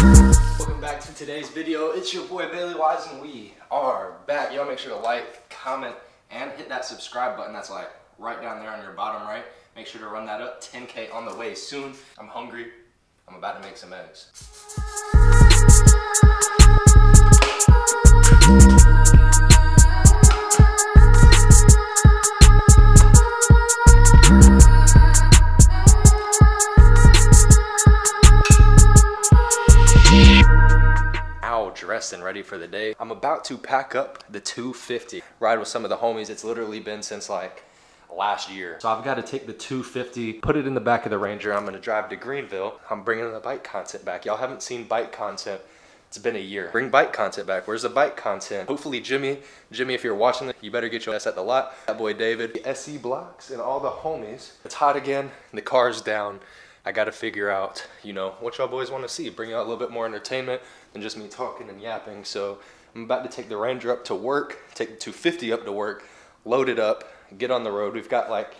Welcome back to today's video. It's your boy Bailey Wise and we are back. Y'all make sure to like, comment, and hit that subscribe button that's like right down there on your bottom right. Make sure to run that up. 10K on the way soon. I'm hungry. I'm about to make some eggs. Dressed and ready for the day. I'm about to pack up the 250. Ride with some of the homies. It's literally been since like last year. So I've got to take the 250, put it in the back of the Ranger. I'm going to drive to Greenville. I'm bringing the bike content back. Y'all haven't seen bike content. It's been a year. Bring bike content back. Where's the bike content? Hopefully Jimmy, if you're watching this, you better get your ass at the lot. That boy David, the SE Blocks and all the homies. It's hot again. The car's down. I gotta figure out, you know, what y'all boys wanna see. Bring out a little bit more entertainment than just me talking and yapping. So I'm about to take the Ranger up to work, take the 250 up to work, load it up, get on the road. We've got like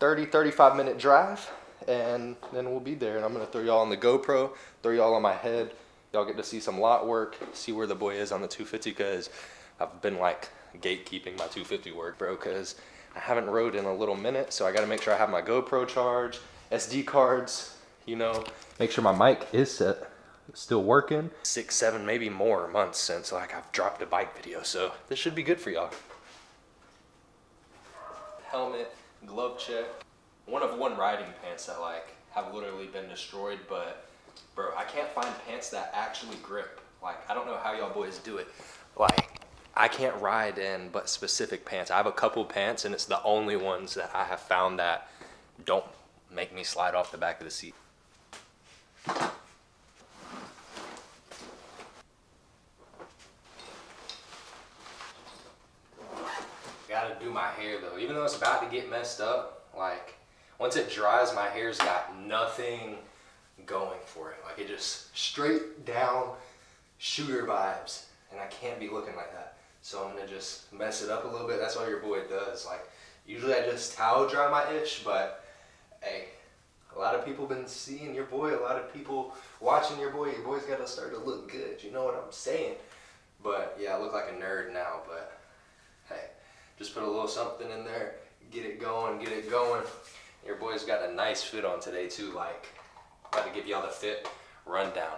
30, 35-minute drive, and then we'll be there. And I'm gonna throw y'all on the GoPro, throw y'all on my head. Y'all get to see some lot work, see where the boy is on the 250, cause I've been like gatekeeping my 250 work, bro, cause I haven't rode in a little minute. So I gotta make sure I have my GoPro charged, SD cards, you know, make sure my mic is set, it's still working. 6, 7, maybe more months since like I've dropped a bike video, so this should be good for y'all. Helmet, glove check, one-of-one riding pants that like have literally been destroyed, but bro, I can't find pants that actually grip. Like, I don't know how y'all boys do it. Like, I can't ride in but specific pants. I have a couple pants and it's the only ones that I have found that don't make me slide off the back of the seat. Gotta do my hair though, even though it's about to get messed up. Like, once it dries, my hair's got nothing going for it. Like, it just straight down shooter vibes, and I can't be looking like that. So I'm gonna just mess it up a little bit. That's all your boy does. Like, usually I just towel dry my itch, but hey, a lot of people been seeing your boy, a lot of people watching your boy. Your boy's got to start to look good, you know what I'm saying? But yeah, I look like a nerd now, but hey, just put a little something in there, get it going, get it going. Your boy's got a nice fit on today too. Like, I'm about to give y'all the fit rundown.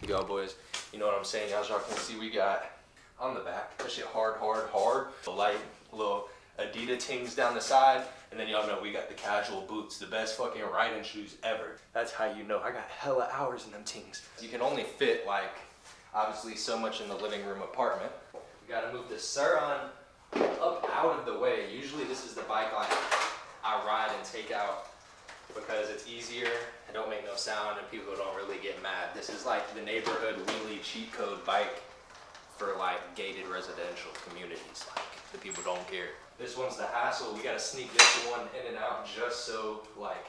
Here you go, boys, you know what I'm saying? As y'all can see, we got on the back, that shit hard, the light, little Adidas tings down the side, and then y'all know we got the casual boots, the best fucking riding shoes ever. That's how you know I got hella hours in them tings. You can only fit like obviously so much in the living room apartment. We gotta move the Surron up out of the way. Usually this is the bike like I ride and take out because it's easier. I don't make no sound and people don't really get mad. This is like the neighborhood wheelie cheat code bike for like gated residential communities. Like, the people don't care. This one's the hassle. We gotta sneak this one in and out just so like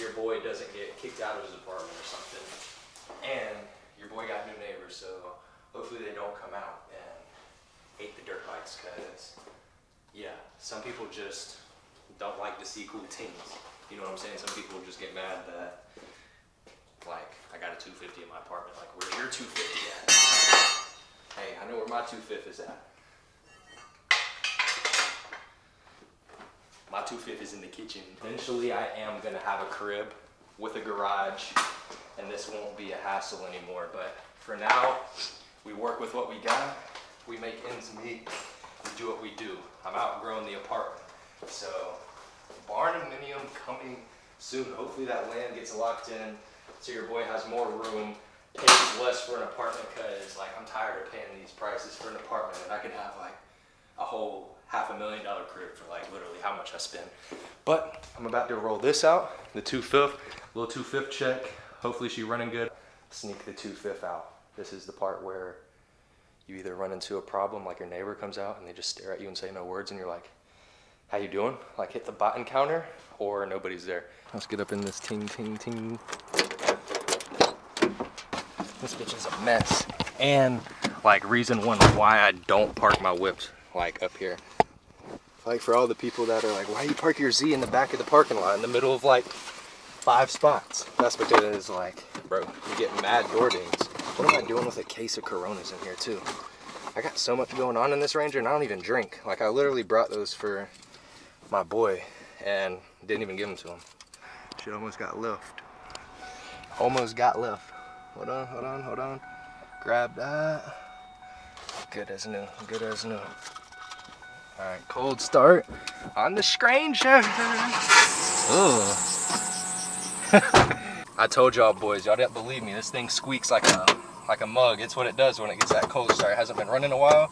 your boy doesn't get kicked out of his apartment or something. And your boy got new neighbors, so hopefully they don't come out and hate the dirt bikes, cause yeah, some people just don't like to see cool things. You know what I'm saying? Some people just get mad that like I got a 250 in my apartment. Like, where's your 250 at? Hey, I know where my 250 is at. My 250 is in the kitchen. Eventually I am gonna have a crib with a garage and this won't be a hassle anymore. But for now, we work with what we got. We make ends meet, we do what we do. I'm outgrowing the apartment. So barnuminium coming soon. Hopefully that land gets locked in so your boy has more room, pays less for an apartment, cause like I'm tired of paying these prices for an apartment, and I could have like a whole $500,000 crib for like literally how much I spend. But I'm about to roll this out, the 250, little 250 check. Hopefully she's running good. Sneak the 250 out. This is the part where you either run into a problem, like your neighbor comes out and they just stare at you and say no words, and you're like, how you doing? Like, hit the button counter, or nobody's there. Let's get up in this ting. This bitch is a mess. And like reason one why I don't park my whips like up here. Like for all the people that are like, why do you park your Z in the back of the parking lot in the middle of like 5 spots? That's what it is like. Bro, you get mad door dings. What am I doing with a case of Coronas in here too? I got so much going on in this Ranger and I don't even drink. Like I literally brought those for my boy and didn't even give them to him. Shit almost got left. Almost got left. Hold on, hold on, hold on. Grab that. Good as new, good as new. All right, cold start on the Stranger. I told y'all boys, y'all didn't believe me. This thing squeaks like a mug. It's what it does when it gets that cold start. It hasn't been running a while.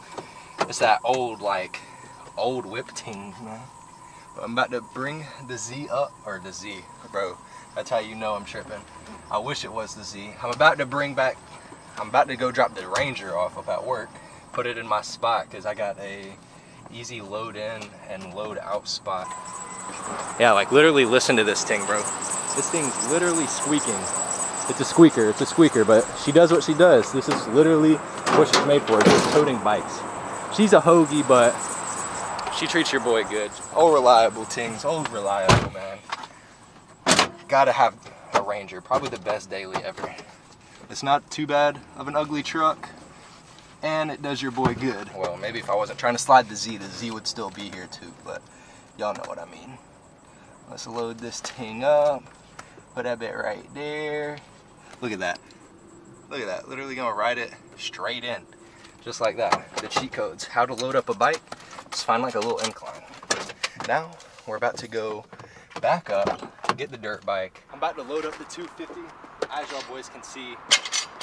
It's that old whip ting, man. I'm about to bring the Z up, or the Z, bro. That's how you know I'm tripping. I wish it was the Z. I'm about to go drop the Ranger off up at work, put it in my spot, because I got a easy load in and load out spot. Yeah, like literally listen to this thing, bro. This thing's literally squeaking. It's a squeaker, but she does what she does. This is literally what she's made for, just toting bikes. She's a hoagie, but she treats your boy good. Old reliable things, old reliable, man. Gotta have a Ranger, probably the best daily ever. It's not too bad of an ugly truck, and it does your boy good. Well, maybe if I wasn't trying to slide the Z would still be here too, but y'all know what I mean. Let's load this thing up, put that bit right there. Look at that. Look at that. Literally gonna ride it straight in, just like that. The cheat codes, how to load up a bike, just find like a little incline. Now, we're about to go back up, get the dirt bike. I'm about to load up the 250. As y'all boys can see,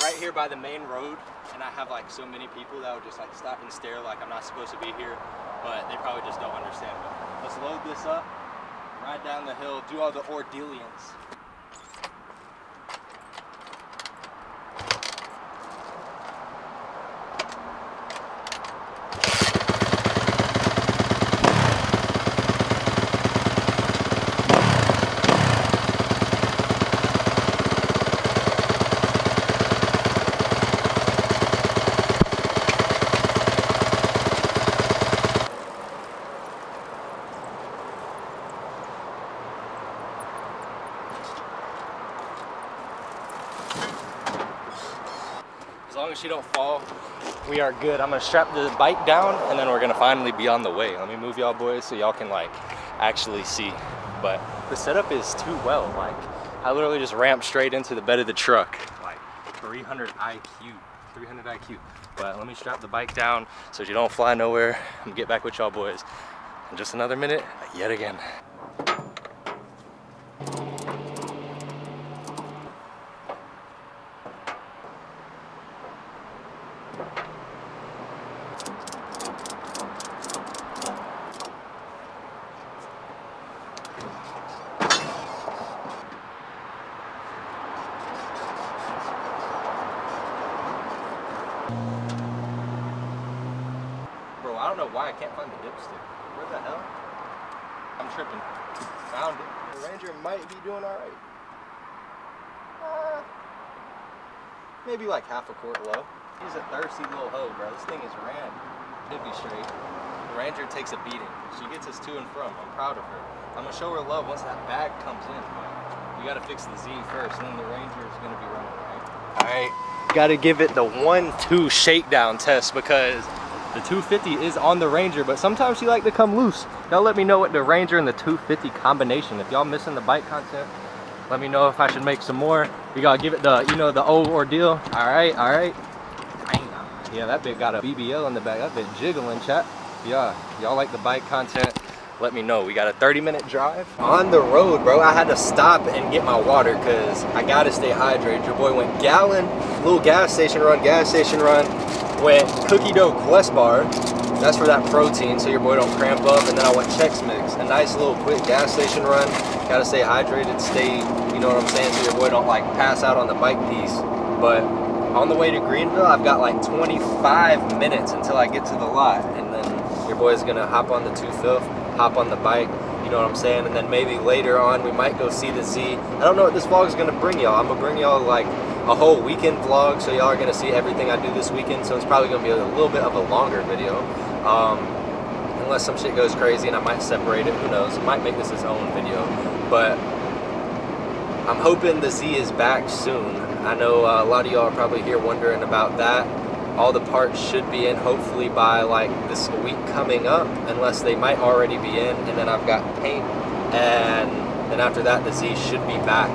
right here by the main road, and I have like so many people that would just like stop and stare like I'm not supposed to be here, but they probably just don't understand. But let's load this up, ride down the hill, do all the ordealians. She don't fall, we are good. I'm gonna strap the bike down and then we're gonna finally be on the way. Let me move y'all boys so y'all can like actually see, but the setup is too well. Like I literally just ramped straight into the bed of the truck, like 300 IQ. But let me strap the bike down so she don't fly nowhere. I'm gonna get back with y'all boys in just another minute yet again. I don't know why I can't find the dipstick. Where the hell? I'm tripping. Found it. The Ranger might be doing all right. Maybe like half a quart low. He's a thirsty little hoe, bro. This thing is ran. It'd be straight. The Ranger takes a beating. She gets us to and from. I'm proud of her. I'm gonna show her love once that bag comes in. You gotta fix the Z first, and then the Ranger is gonna be running, right? All right. Gotta give it the 1-2 shakedown test because the 250 is on the Ranger, but sometimes she like to come loose. Y'all let me know what the Ranger and the 250 combination. If y'all missing the bike content, let me know if I should make some more. We gotta give it the, you know, the old ordeal. All right, all right. Dang. Yeah, that bit got a BBL in the back. That bit jiggling, chat. Yeah, y'all like the bike content, let me know. We got a 30-minute drive. On the road, bro, I had to stop and get my water because I gotta stay hydrated. Your boy went gallon, little gas station run, went cookie dough Quest bar, that's for that protein so your boy don't cramp up, and then I went Chex Mix, a nice little quick gas station run. Gotta stay hydrated, stay, you know what I'm saying, so your boy don't like pass out on the bike piece. But on the way to Greenville, I've got like 25 minutes until I get to the lot, and then your boy's gonna hop on the 250, hop on the bike, you know what I'm saying, and then maybe later on we might go see the Z. I don't know what this vlog is gonna bring y'all. I'm gonna bring y'all like a whole weekend vlog, so y'all are gonna see everything I do this weekend, so it's probably gonna be a little bit of a longer video. unless some shit goes crazy and I might separate it, who knows. I might make this its own video, but I'm hoping the Z is back soon. I know a lot of y'all are probably here wondering about that. All the parts should be in hopefully by like this week coming up, unless they might already be in, and then I've got paint, and then after that the Z should be back.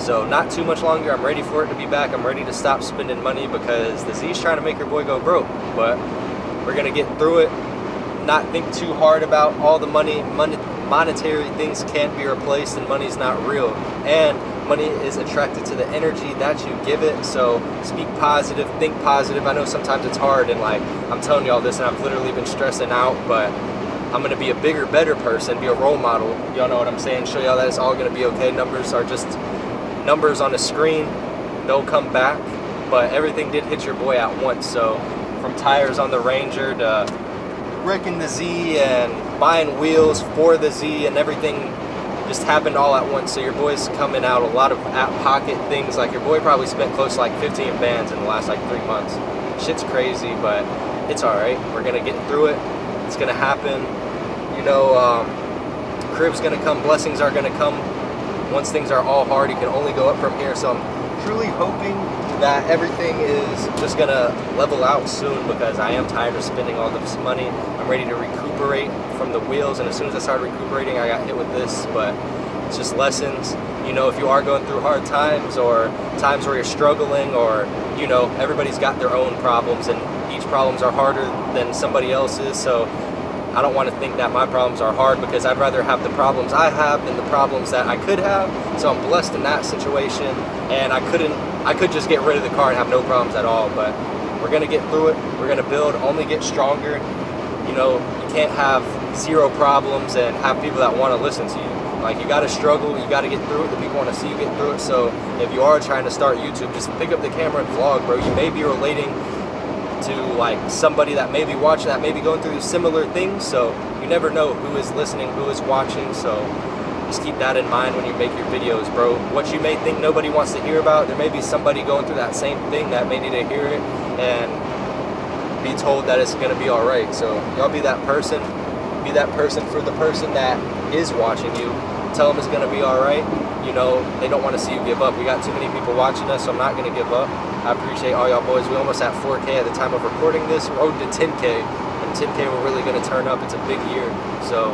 So not too much longer. I'm ready for it to be back. I'm ready to stop spending money because the Z's trying to make her boy go broke, but we're gonna get through it. Not think too hard about all the monetary things can't be replaced, and money's not real, and money is attracted to the energy that you give it. So speak positive, think positive. I know sometimes it's hard, and like I'm telling you all this and I've literally been stressing out, but I'm gonna be a bigger, better person, be a role model. Y'all know what I'm saying? Show y'all that it's all gonna be okay. Numbers are just numbers on the screen. They'll come back, but everything did hit your boy at once. So from tires on the Ranger to wrecking the Z and buying wheels for the Z, and everything just happened all at once. So your boy's coming out a lot of out-pocket things. Like your boy probably spent close to like 15 bands in the last like 3 months. Shit's crazy, but it's all right. We're gonna get through it. It's gonna happen. You know, crib's gonna come, blessings are gonna come. Once things are all hard, you can only go up from here. So I'm truly hoping that everything is just gonna level out soon, because I am tired of spending all this money. I'm ready to recuperate from the wheels, and as soon as I started recuperating, I got hit with this, but it's just lessons. You know, if you are going through hard times, or times where you're struggling, or, you know, everybody's got their own problems, and each problems are harder than somebody else's. So I don't want to think that my problems are hard, because I'd rather have the problems I have than the problems that I could have. So I'm blessed in that situation, and I could just get rid of the car and have no problems at all, but we're gonna get through it. We're gonna build, only get stronger. You know, you can't have zero problems and have people that want to listen to you. Like, you gotta struggle, you gotta get through it, the people want to see you get through it. So if you are trying to start YouTube, just pick up the camera and vlog, bro. You may be relating to like somebody that may be watching, that may be going through similar things. So you never know who is listening, who is watching. So just keep that in mind when you make your videos, bro. What you may think nobody wants to hear about, there may be somebody going through that same thing that may need to hear it and be told that it's gonna be all right. So y'all be that person. Be that person for the person that is watching you. Tell them it's gonna be all right. You know, they don't want to see you give up. We got too many people watching us, so I'm not going to give up. I appreciate all y'all boys. We almost at 4K at the time of recording this. Road to 10K, and 10K we're really going to turn up. It's a big year. So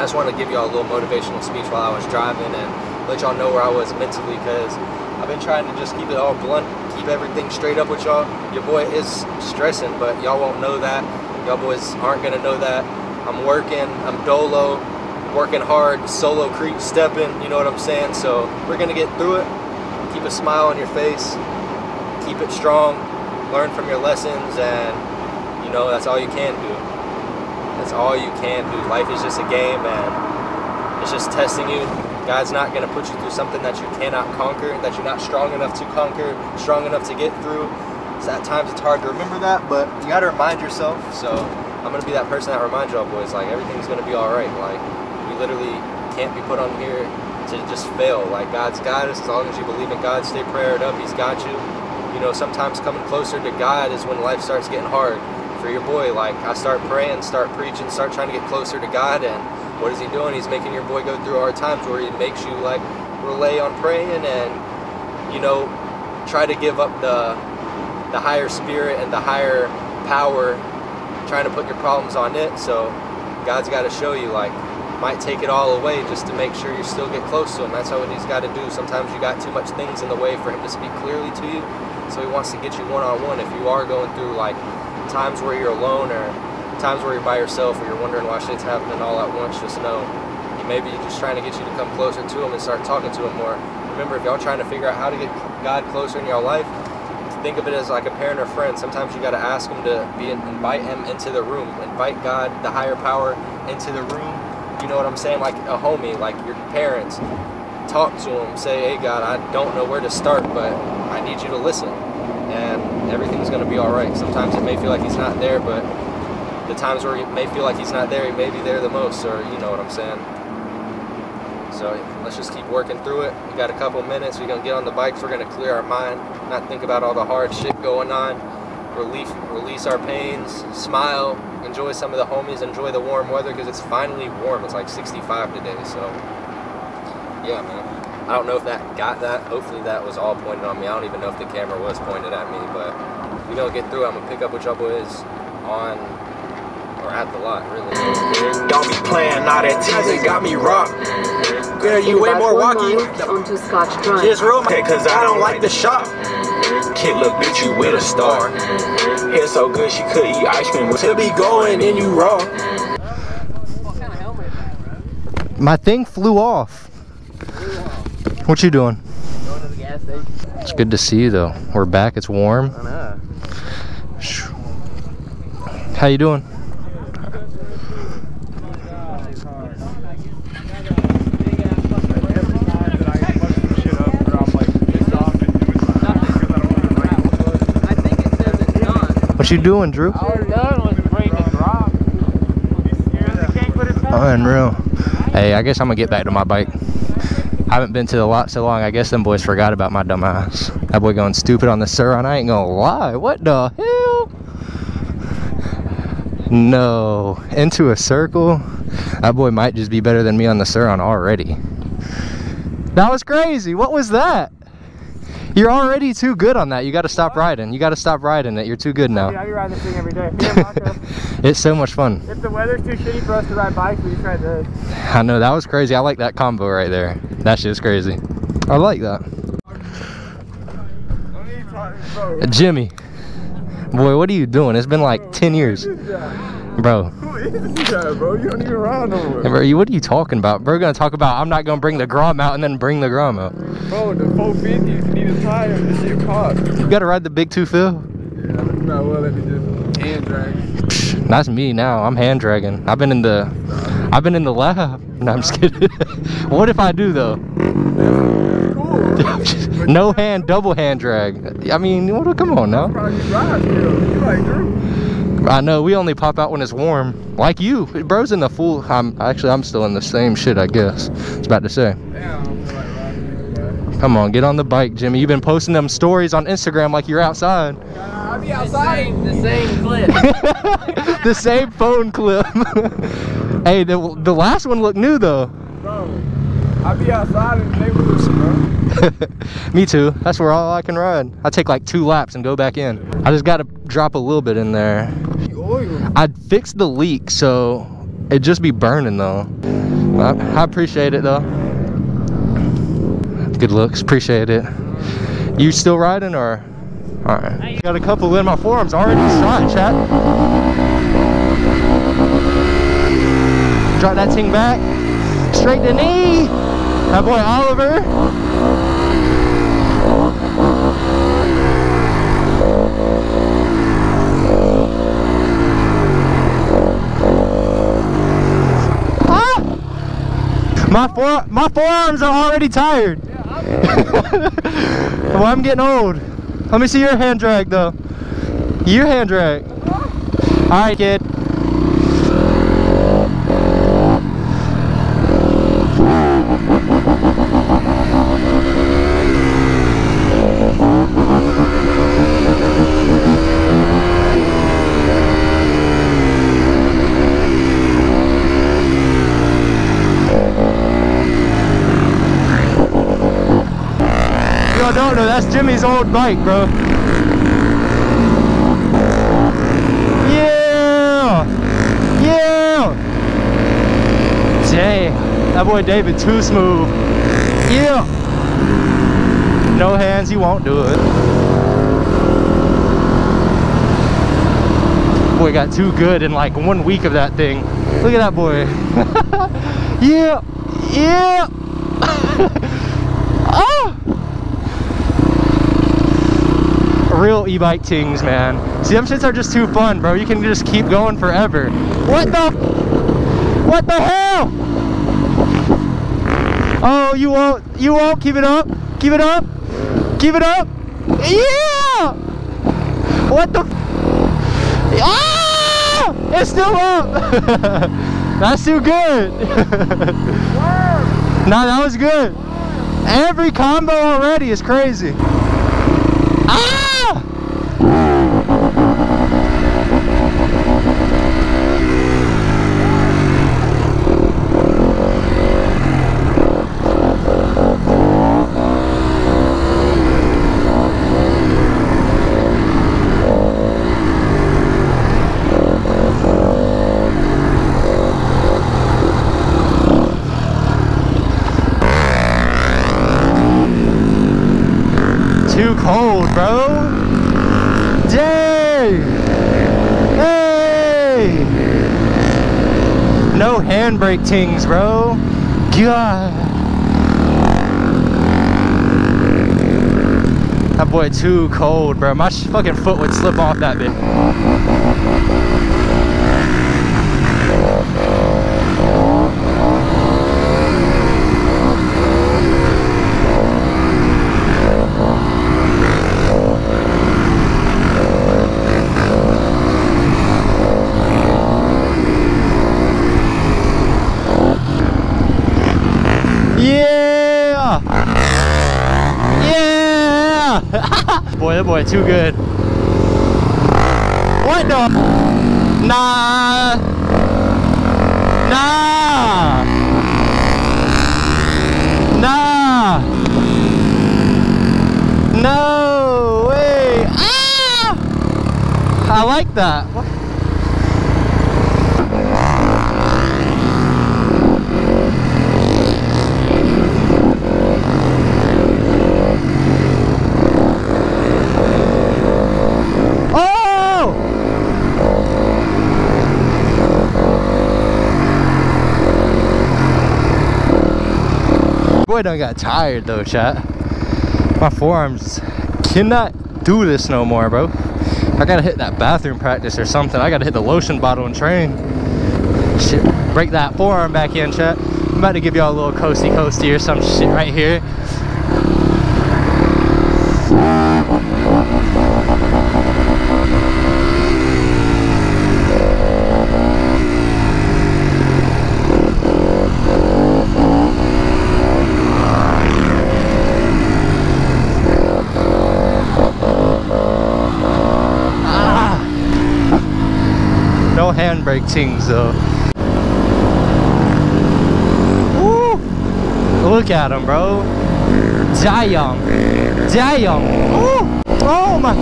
I just want to give y'all a little motivational speech while I was driving and let y'all know where I was mentally, because I've been trying to just keep it all blunt, keep everything straight up with y'all. Your boy is stressing, but y'all won't know that. Y'all boys aren't going to know that. I'm working. I'm dolo. Working hard, solo creep stepping, you know what I'm saying? So we're gonna get through it. Keep a smile on your face, keep it strong, learn from your lessons, and you know, that's all you can do. That's all you can do. Life is just a game, and it's just testing you. God's not gonna put you through something that you cannot conquer, that you're not strong enough to conquer, strong enough to get through. So at times it's hard to remember that, but you gotta remind yourself. So I'm gonna be that person that reminds y'all boys, like, everything's gonna be all right. Like, literally can't be put on here to just fail. Like, God's got us. As long as you believe in God, stay prayered up, He's got you. You know, sometimes coming closer to God is when life starts getting hard for your boy. Like, I start praying, start preaching, start trying to get closer to God, and what is He doing? He's making your boy go through hard times where He makes you like relay on praying, and you know, try to give up the higher spirit and the higher power, trying to put your problems on it. So God's got to show you, like, might take it all away just to make sure you still get close to Him. That's what He's got to do. Sometimes you got too much things in the way for Him to speak clearly to you, so He wants to get you one-on-one. If you are going through like times where you're alone, or times where you're by yourself, or you're wondering why shit's happening all at once, just know He may be just trying to get you to come closer to Him and start talking to Him more. Remember, if y'all trying to figure out how to get God closer in your life, think of it as like a parent or friend. Sometimes you got to ask Him to invite Him into the room, invite God, the higher power, into the room. You know what I'm saying? Like a homie, like your parents. Talk to them. Say, hey, God, I don't know where to start, but I need you to listen, and everything's going to be all right. Sometimes it may feel like He's not there, but the times where it may feel like He's not there, He may be there the most, or you know what I'm saying? So let's just keep working through it. We got a couple minutes. We're going to get on the bikes. We're going to clear our mind, not think about all the hard shit going on. release our pains, smile, enjoy some of the homies, enjoy the warm weather, because it's finally warm. It's like 65 today, so yeah, man. I don't know if that got that. Hopefully that was all pointed on me. I don't even know if the camera was pointed at me, but we don't get through. I'm going to pick up what y'all boys on or at the lot, really. Don't be playing all that teasing. Got me rocked. Girl, you way more walkie. Onto Scotch Drive. Just real, because I don't like the shop. Kid, look, bitch, you with a star. Hair so good, she could eat ice cream. She'll be going and you raw. What kind of helmet is that, bro? My thing flew off. What you doing? Going to the gas station. It's good to see you, though. We're back. It's warm. I know. How you doing? What you doing, Drew? All we're done was afraid to drop. Unreal. Hey, I guess I'm gonna get back to my bike. I haven't been to the lot so long, I guess them boys forgot about my dumb ass. That boy going stupid on the Surron, I ain't gonna lie. What the hell? No. Into a circle? That boy might just be better than me on the Surron already. That was crazy. What was that? You're already too good on that. You gotta stop riding. You gotta stop riding it. You're too good now. Dude, I be riding this thing every day. It's so much fun. If the weather's too shitty for us to ride bikes, we try this. I know, that was crazy. I like that combo right there. That shit is crazy. I like that. Jimmy. Boy, what are you doing? It's been like 10 years. Bro. Who is this guy, bro? You don't even ride no more. Bro, what are you talking about? Bro, we're going to talk about I'm not going to bring the Grom out and then bring the Grom out. Bro, the 450, you need a tire. This shit cost. You got to ride the big 2-fill? Yeah, I'm not well. Let me just hand drag. That's me now. I'm hand dragging. I've been in the lab. No, I'm just kidding. What if I do, though? Cool. No hand, double hand drag. I mean, come on now. You like Drew. I know, we only pop out when it's warm. Like you, bro's in the full. I'm still in the same shit, I guess. I was about to say. Come on, get on the bike, Jimmy. You've been posting them stories on Instagram like you're outside. I'll be outside. The same clip. The same phone clip. Hey, the last one looked new though. Bro, I'll be outside in the neighborhood, bro. Me too. That's where all I can ride. I take like 2 laps and go back in. I just gotta drop a little bit in there. I fixed the leak, so it just be burning though. I appreciate it though. Good looks, appreciate it. You still riding or? All right. Got a couple in my forearms already shot, chat. Drop that thing back. Straight to knee. That boy Oliver. My forearms are already tired. Yeah, well, I'm getting old. Let me see your hand drag though. Your hand drag. All right, kid. No, that's Jimmy's old bike, bro. Yeah! Yeah! Dang, that boy David too smooth. Yeah! No hands, he won't do it. Boy got too good in like 1 week of that thing. Look at that boy. Yeah! Yeah! Oh! Real e-bike things, man. See, them shits are just too fun, bro. You can just keep going forever. What the hell? Oh, you won't keep it up. Keep it up. Keep it up. Yeah! What the? Ah! It's still up. That's too good. No, that was good. Every combo already is crazy. Ah! too cold, bro. Dang! Hey! No handbrake tings, bro. God. That boy too cold, bro. My fucking foot would slip off that bit. Boy, that boy too good. What the? Nah. Nah. Nah. No way. Ah! I like that. What? Boy done got tired though, chat. My forearms cannot do this no more, bro. I gotta hit that bathroom practice or something. I gotta hit the lotion bottle and train. Shit, break that forearm back in, chat. I'm about to give y'all a little coasty coasty or some shit right here. Handbrake tings though. Woo! Look at him, bro. Damn. Damn. Woo! Oh my.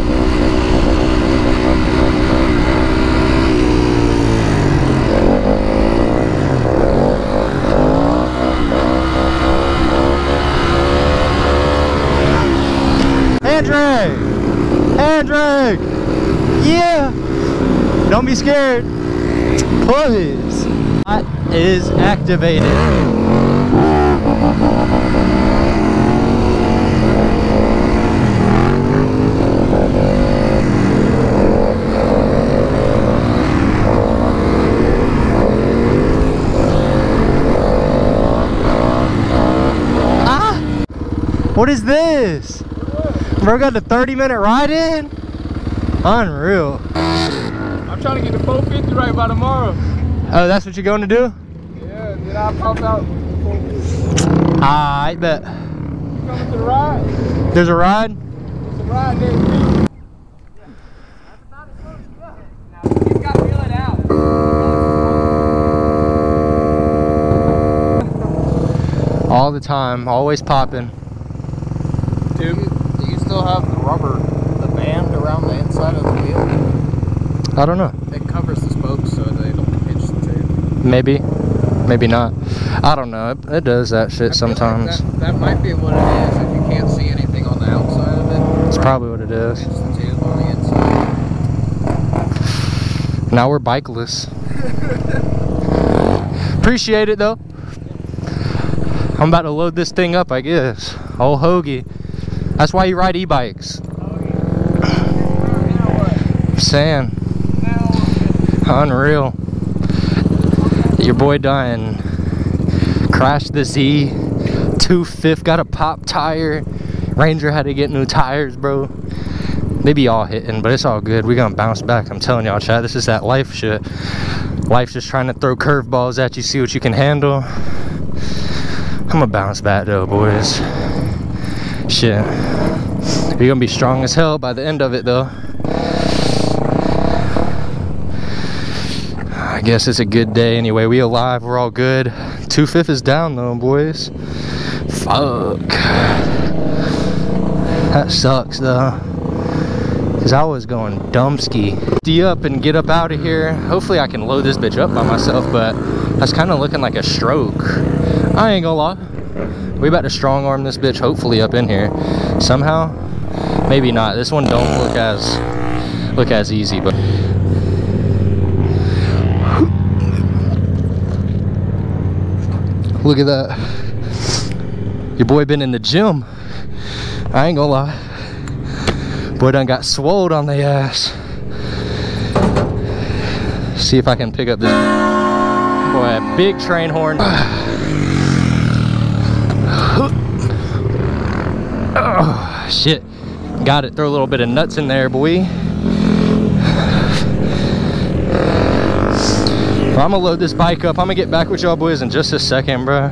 Andre! Andre! Yeah! Don't be scared. Please. That is activated. Ah! What is this? Bro got the 30-minute ride in? Unreal. I'm trying to get the 450 right by tomorrow. Oh, that's what you're going to do? Yeah, and then I'll pop out with the 450. I bet. You coming to the ride? There's a ride? There's a ride next week. Yeah. That's not as close as well. Now, you just gotta feel it out. All the time, always popping. Dude, do you still have the rubber, the band around the inside of the wheel? I don't know. It covers the spokes so they don't pinch the tape. Maybe. Maybe not. I don't know. It does that shit sometimes. Like that might be what it is if you can't see anything on the outside of it. It's probably what it is. Pinch the tape on the inside. Now we're bikeless. Appreciate it though. I'm about to load this thing up, I guess. Old hoagie. That's why you ride e-bikes. Oh, yeah. I'm saying. Unreal. Your boy done crashed the Z 250, got a pop tire. Ranger had to get new tires, bro. They be all hitting, but it's all good. We gonna bounce back. I'm telling y'all, chat, this is that life shit. Life's just trying to throw curveballs at you, see what you can handle. I'm gonna bounce back though, boys. Shit, you're gonna be strong as hell by the end of it though. I guess it's a good day anyway. We alive, we're all good. 250 is down though, boys. Fuck. That sucks though. Cause I was going dumbski. D up and get up out of here. Hopefully I can load this bitch up by myself, but that's kinda looking like a stroke. I ain't gonna lie. We about to strong arm this bitch hopefully up in here. Somehow. Maybe not. This one don't look as easy, but look at that. Your boy been in the gym. I ain't gonna lie. Boy done got swole on the ass. See if I can pick up this boy. Big train horn. Oh, shit. Got it. Throw a little bit of nuts in there, boy. I'm gonna load this bike up. I'm gonna get back with y'all boys in just a second, bro.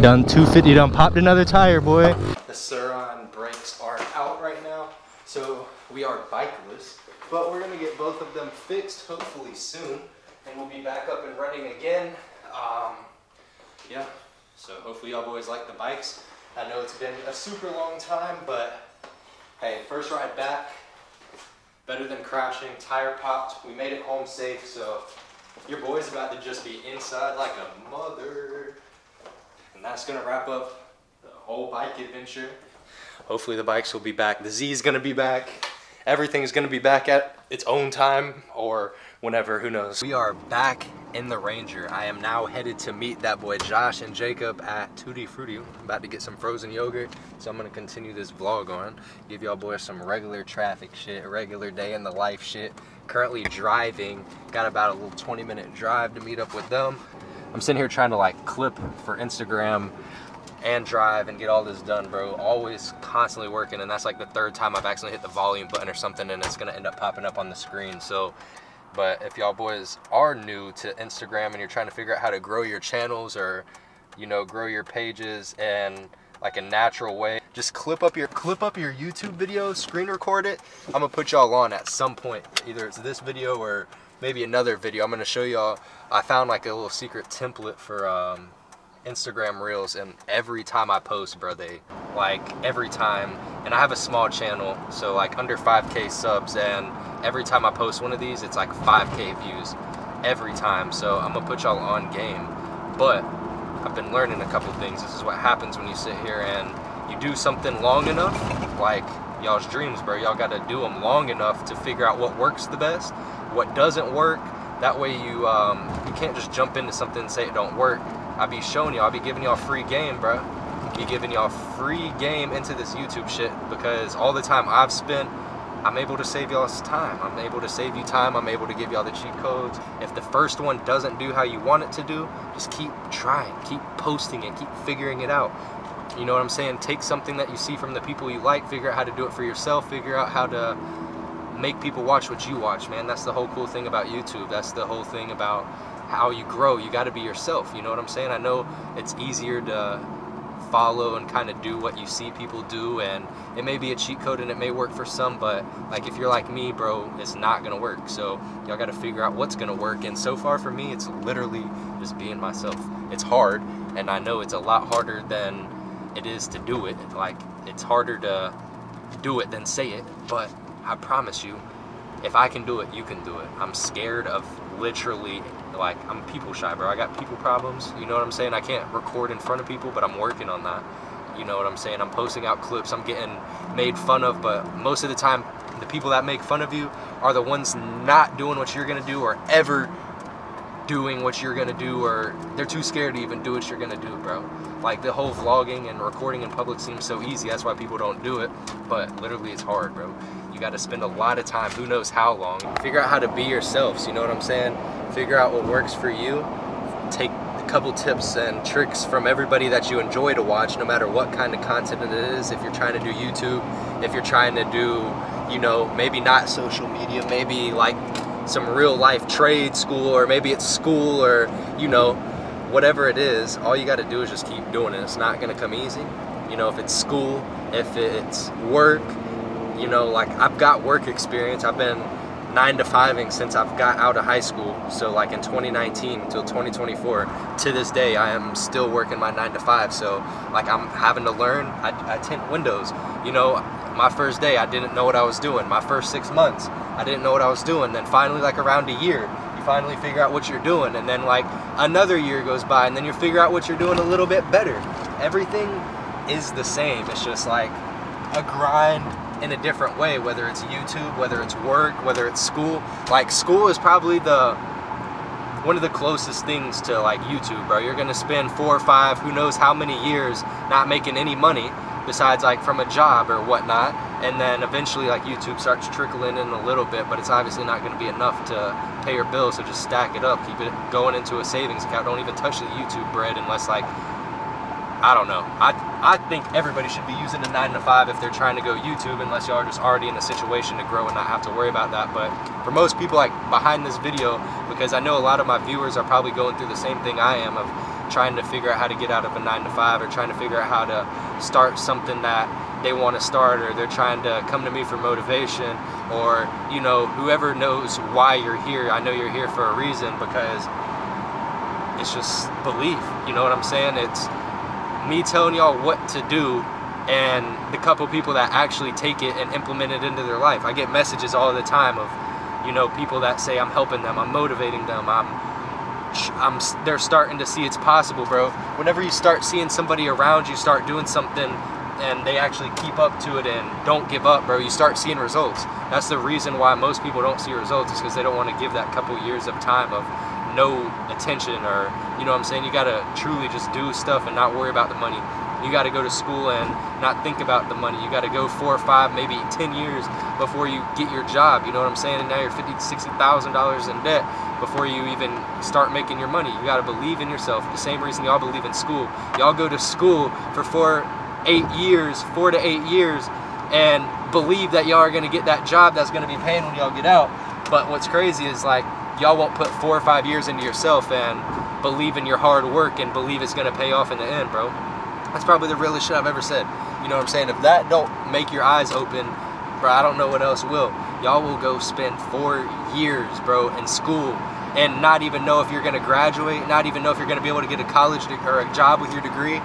Done 250, done popped another tire, boy. The Surron brakes are out right now, so we are bikeless, but we're gonna get both of them fixed hopefully soon, and we'll be back up and running again. Yeah, so hopefully y'all boys like the bikes. I know it's been a super long time, but hey, first ride back. Better than crashing, tire popped. We made it home safe, so your boy's about to just be inside like a mother. And that's gonna wrap up the whole bike adventure. Hopefully the bikes will be back. The Z's gonna be back. Everything's gonna be back at its own time or whenever, who knows. We are back in the Ranger. I am now headed to meet that boy Josh and Jacob at Tutti Frutti. I'm about to get some frozen yogurt, so I'm gonna continue this vlog on. Give y'all boys some regular traffic shit, regular day in the life shit. Currently driving, got about a little 20-minute drive to meet up with them. I'm sitting here trying to like clip for Instagram and drive and get all this done, bro. Always constantly working, and that's like the third time I've accidentally hit the volume button or something and it's gonna end up popping up on the screen, so. But if y'all boys are new to Instagram and you're trying to figure out how to grow your channels or, you know, grow your pages in like a natural way, just clip up your YouTube video, screen record it. I'm gonna put y'all on at some point. Either it's this video or maybe another video. I'm gonna show y'all. I found like a little secret template for Instagram Reels, and every time I post, bro, they every time. And I have a small channel, so like under 5K subs, and every time I post one of these, it's like 5K views every time. So I'm gonna put y'all on game. But I've been learning a couple things. This is what happens when you sit here and you do something long enough, like y'all's dreams, bro. Y'all gotta do them long enough to figure out what works the best, what doesn't work. That way you you can't just jump into something and say it don't work. I'll be showing y'all, I'll be giving y'all free game, bro. Be giving y'all free game into this YouTube shit, because all the time I've spent, I'm able to save y'all's time. I'm able to save you time. I'm able to give y'all the cheat codes. If the first one doesn't do how you want it to do, just keep trying, keep posting it, keep figuring it out. You know what I'm saying? Take something that you see from the people you like, figure out how to do it for yourself, figure out how to make people watch what you watch, man. That's the whole cool thing about YouTube. That's the whole thing about how you grow. You gotta be yourself, you know what I'm saying? I know it's easier to follow and kind of do what you see people do, and it may be a cheat code and it may work for some, but like if you're like me, bro, it's not gonna work. So y'all gotta figure out what's gonna work, and so far for me, it's literally just being myself. It's hard, and I know it's a lot harder than it is to do it. Like, it's harder to do it than say it, but I promise you, if I can do it, you can do it. I'm scared of literally, like, I'm people shy, bro. I got people problems, you know what I'm saying? I can't record in front of people, but I'm working on that. You know what I'm saying? I'm posting out clips, I'm getting made fun of, but most of the time, the people that make fun of you are the ones not doing what you're gonna do or ever doing what you're gonna do, or they're too scared to even do what you're gonna do, bro. Like, the whole vlogging and recording in public seems so easy, that's why people don't do it, but literally it's hard, bro. You gotta spend a lot of time, who knows how long. Figure out how to be yourselves, you know what I'm saying? Figure out what works for you. Take a couple tips and tricks from everybody that you enjoy to watch, no matter what kind of content it is. If you're trying to do YouTube, if you're trying to do, you know, maybe not social media, maybe like some real life trade school, or maybe it's school, or, you know, whatever it is, all you gotta do is just keep doing it. It's not gonna come easy. You know, if it's school, if it's work, you know, like, I've got work experience. I've been 9-to-5ing since I've got out of high school. So like in 2019 until 2024, to this day, I am still working my 9-to-5. So like, I'm having to learn. I tint windows. You know, my first day, I didn't know what I was doing. My first 6 months, I didn't know what I was doing. Then finally, like around a year, you finally figure out what you're doing. And then like another year goes by, and then you figure out what you're doing a little bit better. Everything is the same. It's just like, a grind in a different way, whether it's YouTube, whether it's work, whether it's school. Like, school is probably one of the closest things to like YouTube, bro. You're gonna spend 4 or 5, who knows how many years not making any money besides like from a job or whatnot. And then eventually like YouTube starts trickling in a little bit, but it's obviously not gonna be enough to pay your bills, so just stack it up, keep it going into a savings account. Don't even touch the YouTube bread unless, like, I don't know. I think everybody should be using a 9-to-5 if they're trying to go YouTube, unless y'all are just already in a situation to grow and not have to worry about that. But for most people, like, behind this video, because I know a lot of my viewers are probably going through the same thing I am of trying to figure out how to get out of a 9-to-5, or trying to figure out how to start something that they want to start, or they're trying to come to me for motivation, or, you know, whoever knows why you're here. I know you're here for a reason, because it's just belief. You know what I'm saying? It's me telling y'all what to do, and the couple people that actually take it and implement it into their life. I get messages all the time of, you know, people that say I'm helping them, I'm motivating them, they're starting to see it's possible, bro. Whenever you start seeing somebody around you start doing something and they actually keep up to it and don't give up, bro, you start seeing results. That's the reason why most people don't see results, is because they don't want to give that couple years of time of no attention, or, you know what I'm saying, you gotta truly just do stuff and not worry about the money. You gotta go to school and not think about the money. You gotta go 4 or 5, maybe 10 years before you get your job, you know what I'm saying? And now you're $50,000 to $60,000 in debt before you even start making your money. You gotta believe in yourself. The same reason y'all believe in school. Y'all go to school for 4 to 8 years and believe that y'all are gonna get that job that's gonna be paying when y'all get out. But what's crazy is, like, y'all won't put 4 or 5 years into yourself and believe in your hard work and believe it's gonna pay off in the end, bro. That's probably the realest shit I've ever said. You know what I'm saying? If that don't make your eyes open, bro, I don't know what else will. Y'all will go spend 4 years, bro, in school and not even know if you're gonna graduate, not even know if you're gonna be able to get a college or a job with your degree.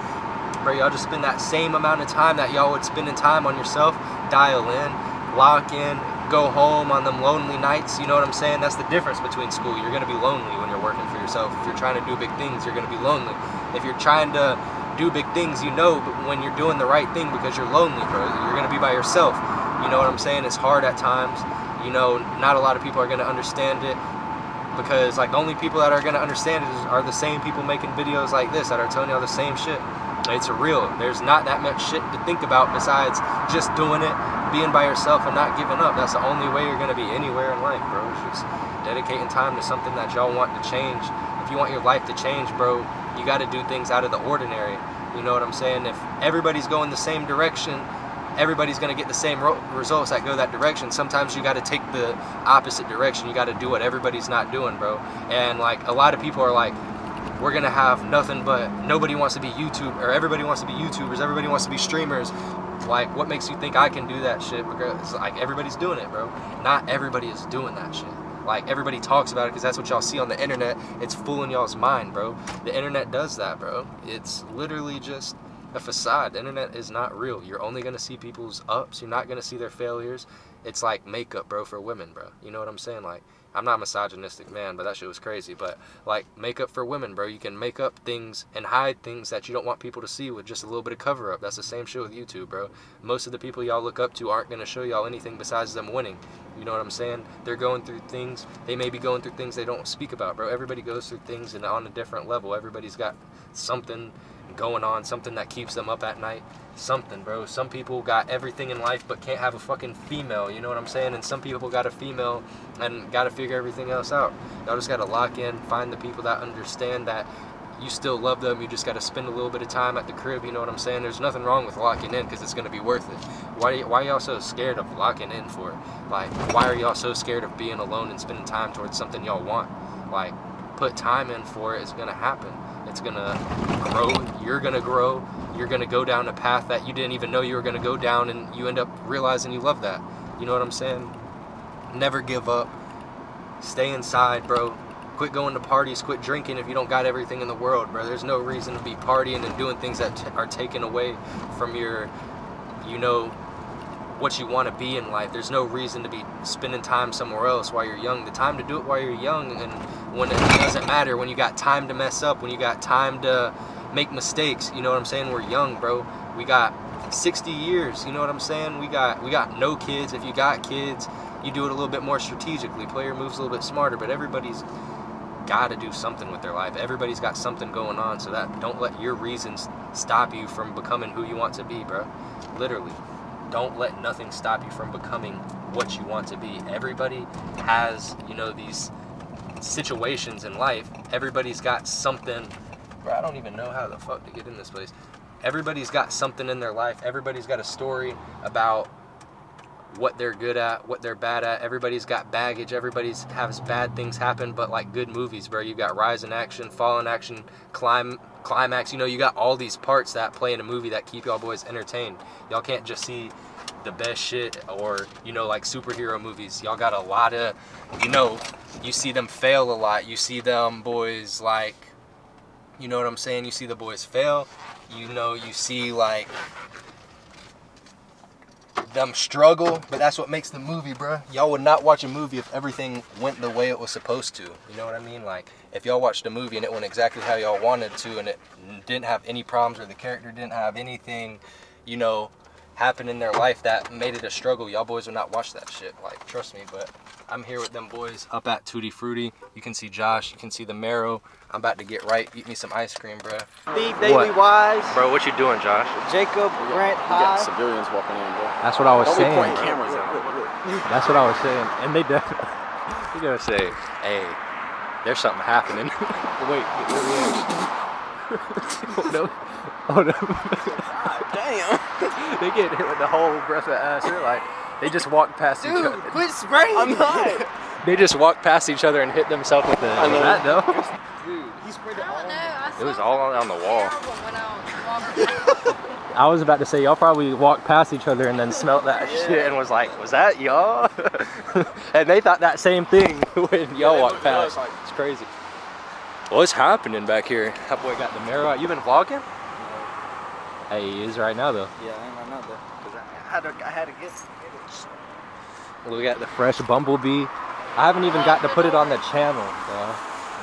Bro, y'all just spend that same amount of time that y'all would spend in time on yourself, dial in, lock in, go home on them lonely nights. You know what I'm saying? That's the difference between school. You're gonna be lonely when you're working for yourself. If you're trying to do big things, you're gonna be lonely. If you're trying to do big things, you know, but when you're doing the right thing, because you're lonely, bro, you're gonna be by yourself. You know what I'm saying? It's hard at times. You know, not a lot of people are gonna understand it, because, like, the only people that are gonna understand it are the same people making videos like this that are telling y'all the same shit. It's real. There's not that much shit to think about besides just doing it, being by yourself, and not giving up. That's the only way you're going to be anywhere in life, bro. It's just dedicating time to something that y'all want to change. If you want your life to change, bro, you got to do things out of the ordinary. You know what I'm saying? If everybody's going the same direction, everybody's going to get the same results that go that direction. Sometimes you got to take the opposite direction. You got to do what everybody's not doing, bro. And, like, a lot of people are like, we're gonna have nothing but, nobody wants to be YouTube, or everybody wants to be YouTubers, everybody wants to be streamers. Like, what makes you think I can do that shit? Because, like, everybody's doing it, bro. Not everybody is doing that shit. Like, everybody talks about it because that's what y'all see on the internet. It's fooling y'all's mind, bro. The internet does that, bro. It's literally just a facade. The internet is not real. You're only gonna see people's ups. You're not gonna see their failures. It's like makeup, bro, for women, bro. You know what I'm saying? Like, I'm not a misogynistic man, but that shit was crazy. But, like, makeup for women, bro. You can make up things and hide things that you don't want people to see with just a little bit of cover up. That's the same shit with YouTube, bro. Most of the people y'all look up to aren't going to show y'all anything besides them winning. You know what I'm saying? They're going through things. They may be going through things they don't speak about, bro. Everybody goes through things, and on a different level. Everybody's got something going on, something that keeps them up at night, something, bro. Some people got everything in life but can't have a fucking female, you know what I'm saying? And some people got a female and gotta figure everything else out. Y'all just gotta lock in, find the people that understand that you still love them. You just gotta spend a little bit of time at the crib, you know what I'm saying? There's nothing wrong with locking in, because it's gonna be worth it. Why y'all so scared of locking in for it? Like, why are y'all so scared of being alone and spending time towards something y'all want? Like, put time in for it. It's gonna happen. It's gonna grow. You're gonna grow. You're gonna go down a path that you didn't even know you were gonna go down, and you end up realizing you love that. You know what I'm saying? Never give up. Stay inside, bro. Quit going to parties. Quit drinking if you don't got everything in the world, bro. There's no reason to be partying and doing things that are taken away from your, you know, what you want to be in life. There's no reason to be spending time somewhere else while you're young. The time to do it while you're young, and when it doesn't matter, when you got time to mess up, when you got time to make mistakes, you know what I'm saying? We're young, bro. We got 60 years, you know what I'm saying? We got no kids. If you got kids, you do it a little bit more strategically. Play your moves a little bit smarter, but everybody's got to do something with their life. Everybody's got something going on, so that don't let your reasons stop you from becoming who you want to be, bro. Literally, don't let nothing stop you from becoming what you want to be. Everybody has, you know, these situations in life. Everybody's got something. Bro, I don't even know how the fuck to get in this place. Everybody's got something in their life. Everybody's got a story about what they're good at, what they're bad at. Everybody's got baggage. Everybody's has bad things happen, but like good movies, bro. You got rise in action, fall in action, climax. You know, you got all these parts that play in a movie that keep y'all boys entertained. Y'all can't just see the best shit or, you know, like superhero movies. Y'all got a lot of, you know, you see them fail a lot. You see them boys like, you know what I'm saying? You see the boys fail. You know, you see like them struggle, but that's what makes the movie, bro. Y'all would not watch a movie if everything went the way it was supposed to. You know what I mean? Like, if y'all watched a movie and it went exactly how y'all wanted to and it didn't have any problems or the character didn't have anything, you know, happen in their life that made it a struggle, y'all boys would not watch that shit. Like, trust me, but I'm here with them boys up at Tutti Frutti. You can see Josh, you can see the marrow. I'm about to get right, eat me some ice cream, bro. The Daily Wise. Bro, what you doing, Josh? Jacob, Grant, High. You got civilians walking in, bro. That's what I was saying. Don't be pointing cameras out. Look. That's what I was saying. And they definitely, you gotta say, hey, there's something happening. Wait, oh no, oh no. God damn. They get hit with the whole breath of ass. They're like, they just walk past each other. Dude, quit spraying. I'm not. They just walk past each other and hit themselves with the... I know that, though. Dude, he sprayed it all. I don't know. I saw it was all on the wall. I was about to say, y'all probably walked past each other and then smelled that shit and was like, was that y'all? And they thought that same thing when y'all walked past. Like, it's crazy. What's happening back here? That boy got the marrow out. You been vlogging? No. Hey, he is right now, though. Yeah, I am right now, though. Because I had to get some. We got the fresh bumblebee. I haven't even got to put it on the channel, bro.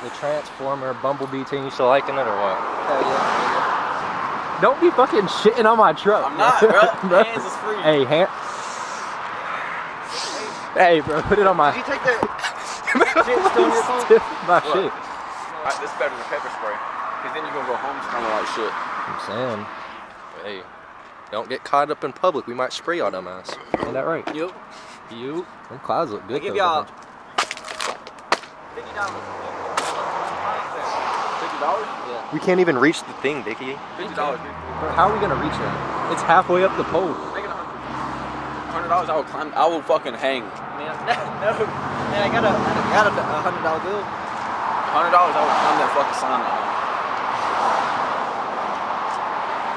The Transformer Bumblebee team. You still liking it or what? Hell yeah. Don't be fucking shitting on my truck. I'm not, bro. Bro. Hands is free. Hey, hey, bro, put it on my... Did you take that shit still on your phone? My look, shit. Alright, this is better than pepper spray. Because then you're going to go home smelling like shit. I'm saying. Hey, don't get caught up in public. We might spray y'all dumbass. Ain't that right? Yep. You, them clouds look good. I give y'all $50. $50? Yeah. We can't even reach the thing, Dickie. $50. How are we gonna reach that? It's halfway up the pole. Make it $100. I will climb. I will fucking hang. Man, no. Man, I got a $100 bill. $100. I will climb that fucking sign.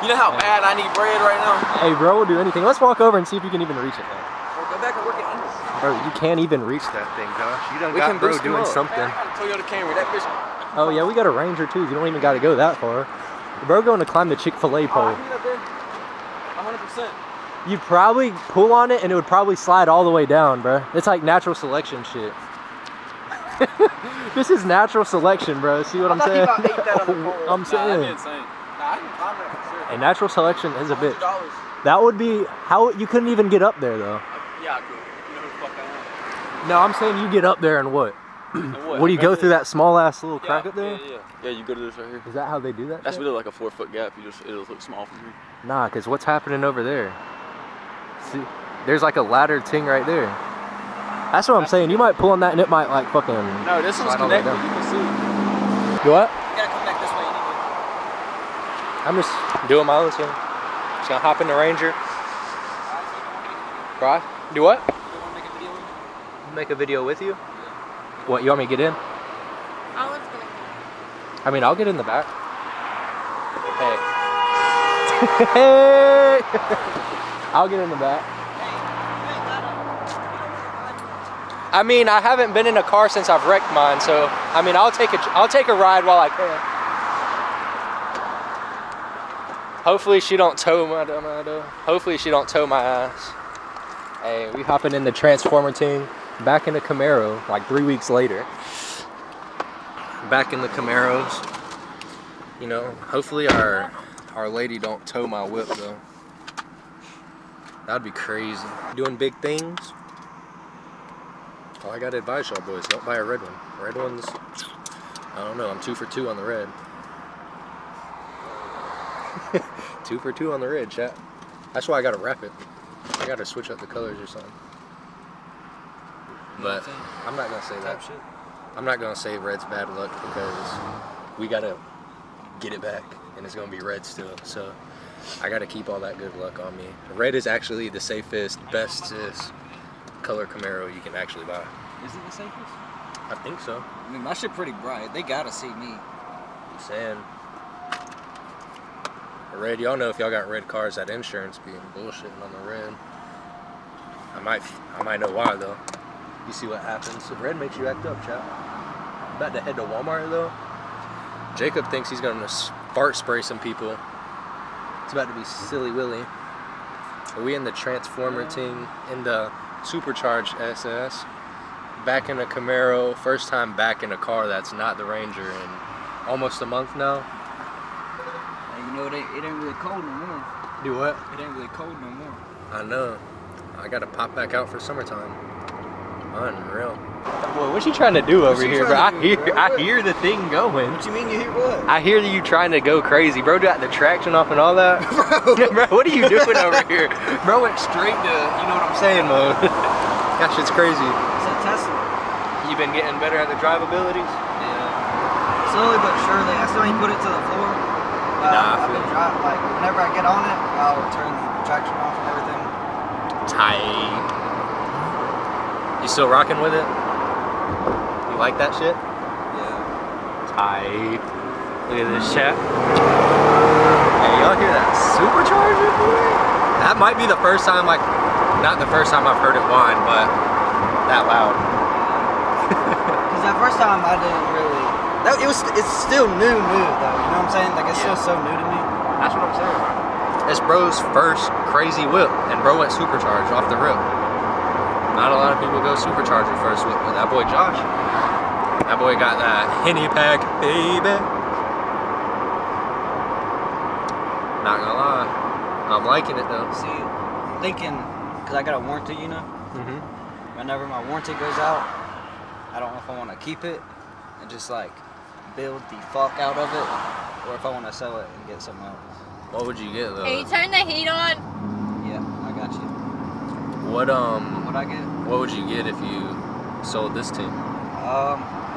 You know how bad I need bread right now. Hey, bro, we'll do anything. Let's walk over and see if you can even reach it, man. Back and work at Easter. Bro, you can't even reach that thing, Josh. You done got bro doing something. Man, I got a Toyota Camry. That bitch. Oh yeah, we got a Ranger too. You don't even got to go that far. Bro, going to climb the Chick Fil A pole. 100%. You probably pull on it and it would probably slide all the way down, bro. It's like natural selection shit. This is natural selection, bro. See what I'm saying? I'm saying. And natural selection is a bit. That would be how you couldn't even get up there though. Yeah, I could. You know who the fuck I am. No, I'm saying you get up there and what? And what? What do you go through that small ass little crack up there? Yeah, you go to this right here. Is that how they do that? That's really like a 4-foot gap. You just, it'll look small from here. Nah, because what's happening over there? See, there's like a ladder thing right there. That's what I'm saying. You might pull on that and it might like fucking. No, this one's connected. You can see. You what? You gotta come back this way anyway. I'm just doing my own thing. Just gonna hop in the Ranger. Right? Do what? You want to make a video with you? Yeah. What, you want me to get in? I mean, I'll get in the back. Hey. Hey! I'll get in the back. I mean, I haven't been in a car since I've wrecked mine, so I mean, I'll take a ride while I can. Hopefully she don't tow my ass. Hey, we hopping in the Transformer team, back in the Camaro, like 3 weeks later. Back in the Camaros. You know, hopefully our lady don't tow my whip, though. That'd be crazy. Doing big things. All I gotta advise y'all boys, don't buy a red one. Red ones, I don't know, I'm 2 for 2 on the red. 2 for 2 on the red, chat. That's why I gotta wrap it. I gotta switch up the colors or something. But I'm not gonna say that. I'm not gonna say red's bad luck because we gotta get it back and it's gonna be red still. So I gotta keep all that good luck on me. Red is actually the safest, bestest color Camaro you can actually buy. Is it the safest? I think so. I mean, my shit pretty bright. They gotta see me. I'm saying. Red, y'all know if y'all got red cars, that insurance being bullshitting on the red. I might know why though. You see what happens. So red makes you act up, chat. About to head to Walmart though. Jacob thinks he's gonna fart spray some people. It's about to be silly willy. Are we in the Transformer team? In the Supercharged SS? Back in a Camaro. First time back in a car that's not the Ranger in almost a month now. You know, it ain't really cold no more. Do what? It ain't really cold no more. I know. I gotta pop back out for summertime. Unreal. Boy, what's she trying to do over here, bro? I hear the thing going. What you mean you hear what? I hear you trying to go crazy, bro. Got the traction off and all that. Bro, what are you doing over here? Bro went straight to, you know what I'm saying, mode. That shit's crazy. It's a Tesla. You been getting better at the drivabilities? Yeah. Slowly but surely. I still ain't put it to the floor. Nah, like whenever I get on it, I'll turn the traction off and everything. Tight. You still rocking with it? You like that shit? Yeah. Tight. Look at this shit. Hey, y'all hear that supercharger, boy? That might be the first time, like, not the first time I've heard it whine, but that loud. Because that first time I didn't really. That, it's still new though, you know what I'm saying? Like it's still so new to me. That's what I'm saying, bro. It's bro's first crazy whip, and bro went supercharged off the rip. Not a lot of people go supercharged at first whip, but that boy Josh, that boy got that Henny pack, baby. Not gonna lie, I'm liking it though. See, thinking, cause I got a warranty, you know? Mm-hmm. Whenever my warranty goes out, I don't know if I want to keep it and just like, build the fuck out of it, or if I want to sell it and get something else. What would you get though? Can you turn the heat on? Yeah, I got you. What I get? What would you get if you sold this team?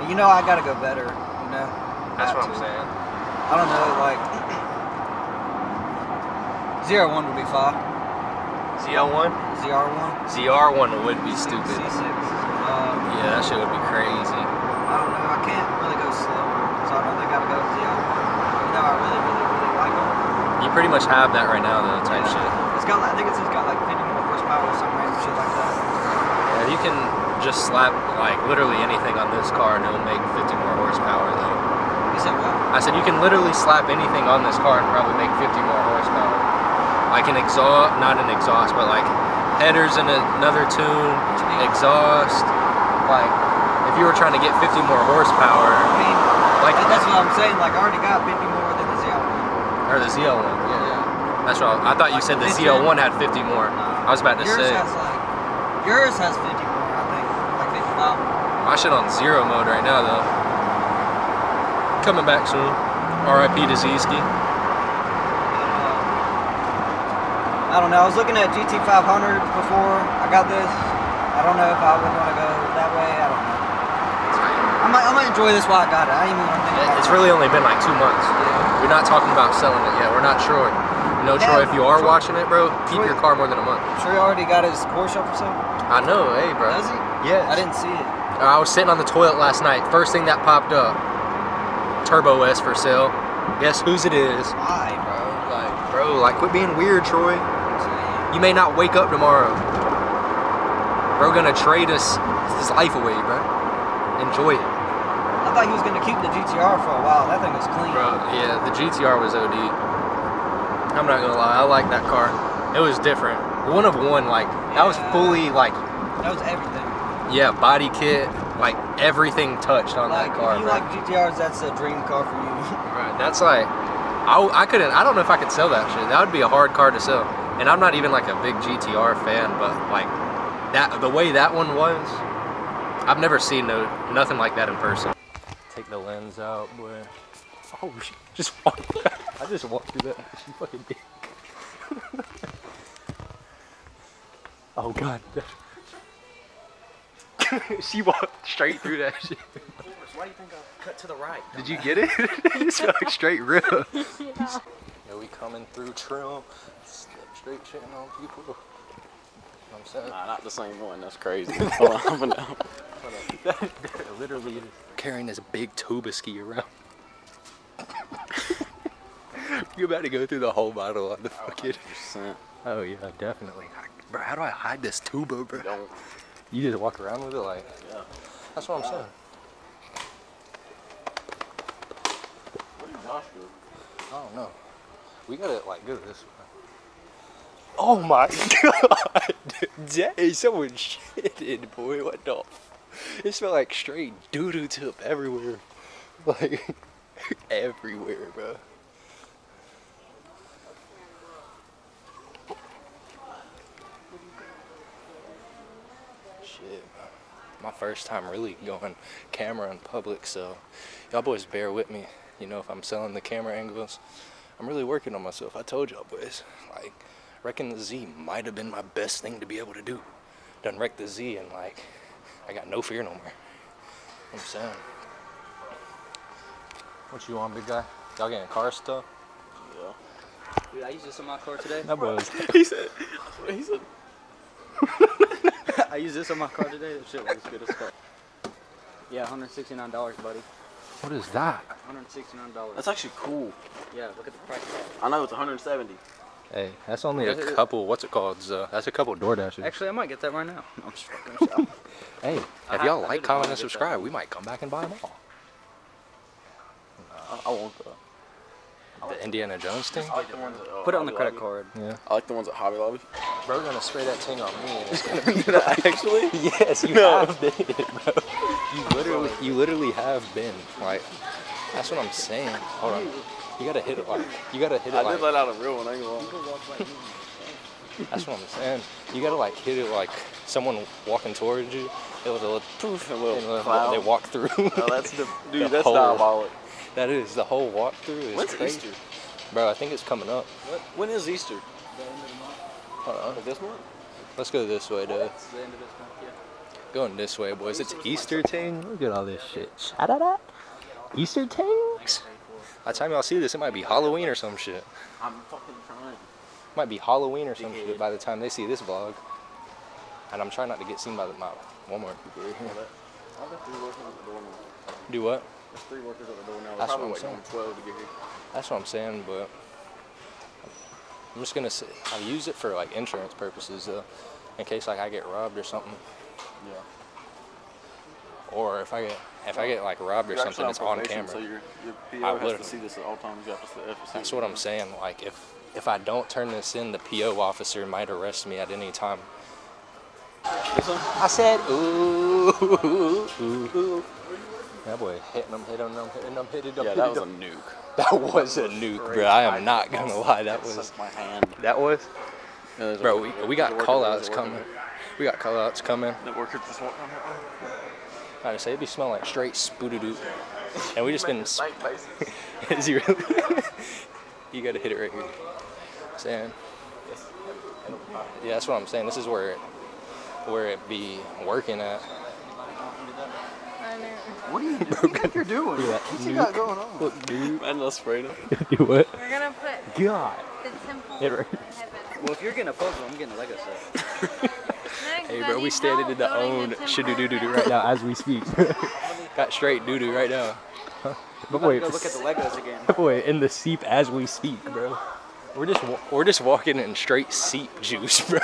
You know I gotta go better. You know. That's what I'm saying. I don't know, like 01 would be fine. ZR1 would be stupid. C6. Yeah, that shit would be crazy. I don't know. I can't really go slower, so I don't think I gotta go to the other one. No, I really, really, really like it. You pretty much have that right now, though, type shit. It's got, I think it's got like 50 more horsepower or some random shit like that. Yeah, you can just slap like literally anything on this car and it'll make 50 more horsepower, though. You said what? I said you can literally slap anything on this car and probably make 50 more horsepower. Like an exhaust, not an exhaust, but like headers in another tune, exhaust, like. If you were trying to get 50 more horsepower, I mean, like that's what I'm saying. Like I already got 50 more than the ZL1. Or the ZL1, yeah. That's what I thought like you said. The ZL1 had 50 more. I was about to say. Yours has 50 more, I think, like 55 more. My shit on zero mode right now though. Coming back soon. R.I.P. to Zieski. I don't know. I was looking at GT500 before I got this. I don't know if I would want to go that way. I don't know. I might enjoy this while I got it. I didn't even think it's really only been like 2 months. Yeah. We're not talking about selling it yet. We're not Troy. You know, Troy, if you are watching it, bro, keep your car more than a month. Troy already got his Porsche up or something? I know, hey, bro. Does he? Yeah. I didn't see it. I was sitting on the toilet last night. First thing that popped up, Turbo S for sale. Guess whose it is? Why, bro? Like, bro, like, quit being weird, Troy. You may not wake up tomorrow. Bro, gonna trade us his life away, bro. Enjoy it. I thought he was going to keep the GTR for a while. That thing was clean. Bro, yeah, the GTR was OD. I'm not going to lie. I like that car. It was different. One of one, like, that was fully, like... That was everything. Yeah, body kit, like, everything touched on like, that car, if you bro. Like GTRs, that's a dream car for you. Right, that's like... I couldn't, I don't know if I could sell that shit. That would be a hard car to sell. And I'm not even like a big GTR fan, but like that, the way that one was, I've never seen nothing like that in person. Take the lens out, boy. Oh, she just walked. I just walked through that. She fucking did. Oh god. She walked straight through that shit. Why do you think I cut to the right? Did you get it? It's like straight rip. Yeah. Yeah, we coming through Trim. Straight shitting on people. You know what I'm saying? Nah, not the same one. That's crazy. Hold on, I'm gonna... That literally is carrying this big tuba ski around. You're about to go through the whole bottle on the fucking... 100%. Oh yeah, definitely. Bro, how do I hide this tuba, bro? Don't. You just walk around with it like... Yeah. That's what I'm saying. I don't know. We gotta like go this way. Oh my god! That is someone shitted, boy. What the? It smelled like straight doo-doo tip everywhere. Like, everywhere, bro. Shit, bro. My first time really going camera in public, so y'all boys bear with me. You know, if I'm selling the camera angles, I'm really working on myself. I told y'all boys, like, wrecking the Z might have been my best thing to be able to do. Done wrecked the Z and like, I got no fear no more. I'm saying. What you on, big guy? Y'all getting car stuff? Yeah. Dude, I used this on my car today. That was. He said. I used this on my car today. That shit was good as fuck. Yeah, $169, buddy. What is that? $169. That's actually cool. Yeah, look at the price of that. I know, it's $170. Hey, that's only a couple, what's it called? That's a couple DoorDashes. Actually, I might get that right now. No, I'm just fucking shit. Hey, if y'all like, comment, and subscribe, we might come back and buy them all. I want the Indiana Jones thing? I like the ones that, put it on the credit card. Yeah. I like the ones at Hobby Lobby. Bro, we're gonna spray that thing on me and it's gonna be that. Actually? Yes, you have been, bro. You literally have been. Like, that's what I'm saying. Hold on. You gotta hit it like, you gotta hit it like. I did let out a real one, I ain't gonna lie. That's what I'm saying. You gotta like hit it like someone walking towards you. It'll do a little poof and they walk through. No, that's the, dude, that's diabolic. That is, the whole walkthrough is crazy. Easter? Bro, I think it's coming up. What? When is Easter? The end of the month. Hold on. This month? Let's go this way, dude. It's the end of this month, yeah. Going this way, boys. It's Easter ting. Look at all this shit. Shout-out-out. Easter tings? By the time y'all see this, it might be Halloween or some shit. I'm fucking trying. Might be Halloween or some shit by the time they see this vlog. And I'm trying not to get seen by my Walmart people right here. Do what? There's three workers at the door now. That's probably what I'm saying. 12 to get here. That's what I'm saying, but I'm just gonna say I use it for like insurance purposes, though, in case like I get robbed or something. Yeah. Or if I get like robbed or something, it's on camera. So your PO has to see this at all times. You have to see. That's what I'm saying. Like if I don't turn this in, the PO officer might arrest me at any time. I said, ooh, ooh, ooh, ooh. That boy hitting them. Yeah, that was a nuke. That was a nuke, bro. I am not gonna lie. That was my hand. That was. Bro, we got callouts coming. We got callouts coming. The workers just walked on here. I just say it'd be smelling like straight spoodadoo, and we just didn't. Is he really? You gotta hit it right here. Saying. Yeah, that's what I'm saying. This is where it be working at. What do you think you're doing? Yeah, what you got going on? Look, dude. Man, let's spray it. Do what? We're gonna put the temple in heaven. Well, if you're gonna puzzle, I'm getting a Lego set. Hey, bro, we standing in the own shadoo-doo-doo right now as we speak. Got straight doo-doo right now. But wait, go look at the Legos again. Boy, in the seep as we speak, bro. We're just walking in straight seep juice, bro.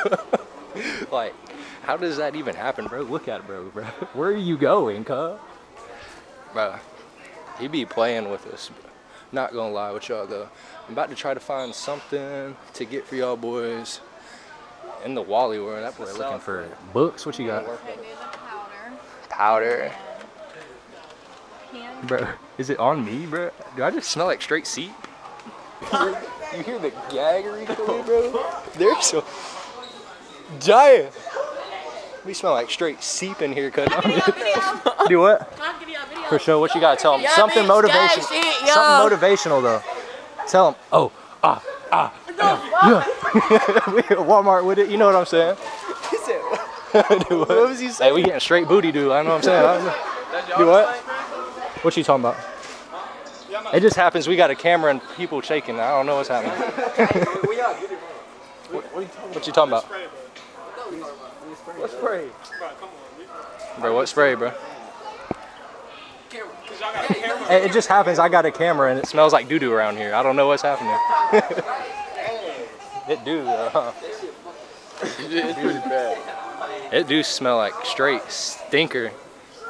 Like, how does that even happen, bro? Look at it, bro. Where are you going, cuz? Bro, he be playing with us. Not gonna lie with y'all though. I'm about to try to find something to get for y'all boys in the Wally world. That boy looking for books. What you got? Powder. Bro, is it on me, bro? Do I just smell like straight seep? You hear the gaggery coming, bro? They're so giant. We smell like straight seeping here, cuz. Do what? For sure, what you gotta tell them? Yeah, something motivational. Something motivational though. Tell them. Oh, we at Walmart with it. You know what I'm saying? Do what? What was you saying? Hey, we getting straight booty, dude. I know what I'm saying. Do what? What you talking about? It just happens. We got a camera and people shaking. I don't know what's happening. What you talking about? What spray? Bro, what spray, bro? Hey, it just happens. I got a camera and it smells like doo-doo around here. I don't know what's happening. It do, though, huh? It do smell like straight stinker.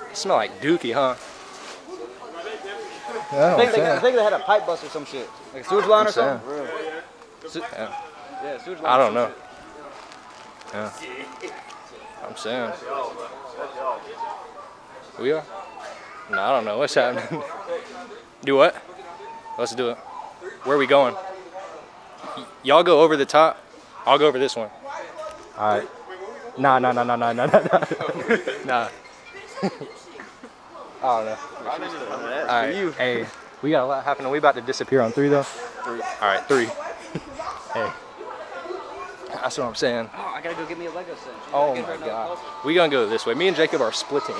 It smell like dookie, huh? Yeah, I think they had a pipe bust or some shit. Like a sewage line or something? Yeah, sewage line. I don't know. Yeah. I'm saying. We are? No, I don't know what's happening. Do what? Let's do it. Where are we going? Y'all go over the top. I'll go over this one. Alright. Nah. I don't know. All right, hey, we got a lot happening. We about to disappear on three though. All right, three. Hey, that's what I'm saying. Oh, I gotta go get me a Lego set. Oh my God, we gonna go this way. Me and Jacob are splitting.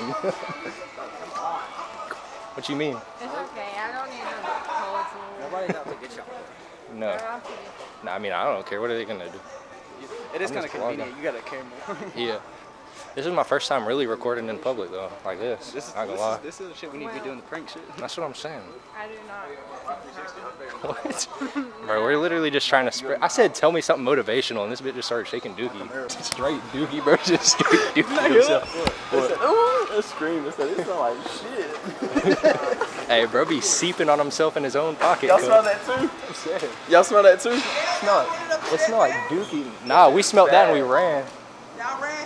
What you mean? It's okay. I don't need nobody's out to get y'all. No. No, I mean I don't care. What are they gonna do? It is kind of convenient. You got a camera. Yeah. This is my first time really recording in public though, like this. This is the shit we need to be doing, the prank shit. That's what I'm saying. I do not. What? Bro, we're literally just trying to spread. I said, tell me something motivational, and this bitch just started shaking dookie. Straight dookie, bro. Just straight dookie himself. What? Scream. It smell like shit. Hey, bro, be seeping on himself in his own pocket. Y'all smell that too? Y'all smell that too? No, it smell like dookie. Nah, we smelled that and we ran.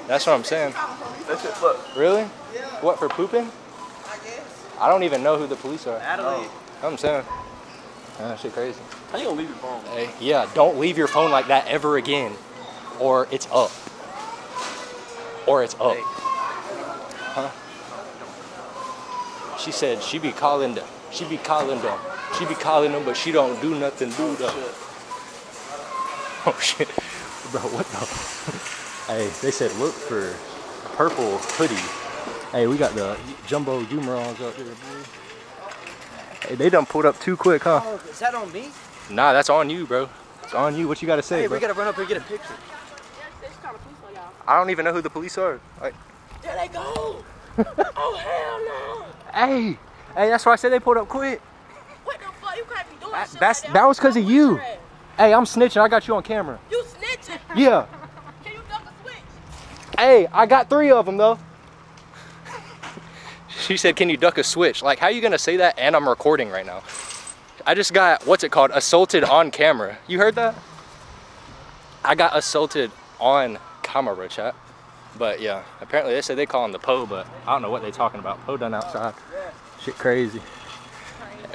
That's what I'm saying. That shit, look. Really? Yeah. What, for pooping? I guess. I don't even know who the police are. Adelaide. Oh. I'm saying. Man, that shit crazy. How you gonna leave your phone? Hey, yeah, don't leave your phone like that ever again. Or it's up. Hey. Huh? She said she be calling them. But she don't do nothing, dude. Oh shit. Bro, what the? Hey, they said look for a purple hoodie. Hey, we got the jumbo Dumarons up here, boy. Hey, they done pulled up too quick, huh? Oh, is that on me? Nah, that's on you, bro. It's on you. What you got to say, bro? We got to run up and get a picture. I don't even know who the police are. Like, there they go. Oh, hell no. Hey, that's why I said they pulled up quick. What the fuck? You can't be doing shit like that. That was because of you. Hey, I'm snitching. I got you on camera. You snitching? Yeah. Hey, I got three of them though. She said, can you duck a switch? Like, how are you gonna say that and I'm recording right now? I just got, what's it called, assaulted on camera. You heard that? I got assaulted on camera, chat. But yeah, apparently they said they call him the Po, but I don't know what they talking about. Po done outside. Shit crazy.